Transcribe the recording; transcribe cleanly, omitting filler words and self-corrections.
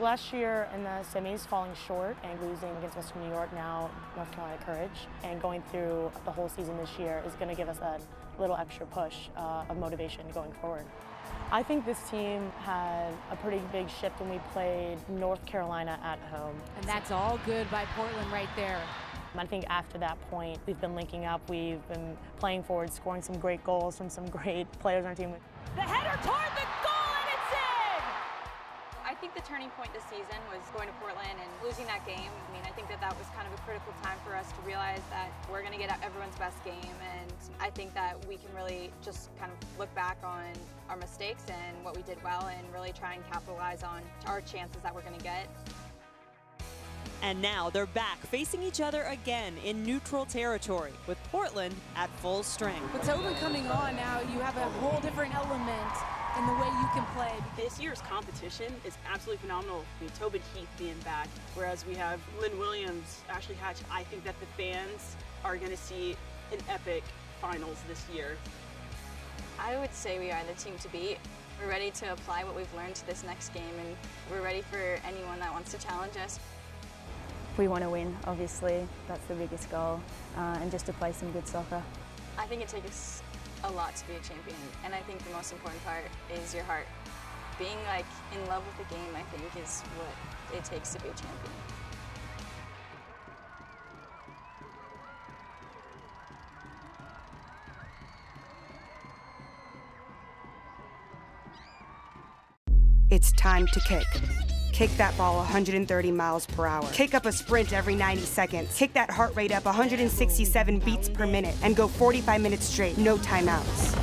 last year in the semis falling short and losing against Western New York, now North Carolina Courage, and going through the whole season this year is going to give us a little extra push of motivation going forward. I think this team had a pretty big shift when we played North Carolina at home. And that's all good by Portland right there. I think after that point, we've been linking up, we've been playing forward, scoring some great goals from some great players on our team. The header toward the goal, and it's in! I think the turning point this season was going to Portland and losing that game. I mean, I think that was kind of a critical time for us to realize that we're going to get everyone's best game, and I think that we can really just kind of look back on our mistakes and what we did well and really try and capitalize on our chances that we're going to get. And now they're back facing each other again in neutral territory with Portland at full strength. With Tobin coming on now, you have a whole different element in the way you can play. This year's competition is absolutely phenomenal with Tobin Heath being back, whereas we have Lynn Williams, Ashley Hatch. I think that the fans are going to see an epic finals this year. I would say we are the team to beat. We're ready to apply what we've learned to this next game, and we're ready for anyone that wants to challenge us. We want to win, obviously. That's the biggest goal, and just to play some good soccer. I think it takes a lot to be a champion, and I think the most important part is your heart. Being in love with the game, I think, is what it takes to be a champion. It's time to kick. Kick that ball 130 miles per hour. Kick up a sprint every 90 seconds. Kick that heart rate up 167 beats per minute and go 45 minutes straight, no timeouts.